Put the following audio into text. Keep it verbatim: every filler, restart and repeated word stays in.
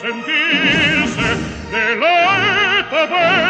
Sentirse de la etapa.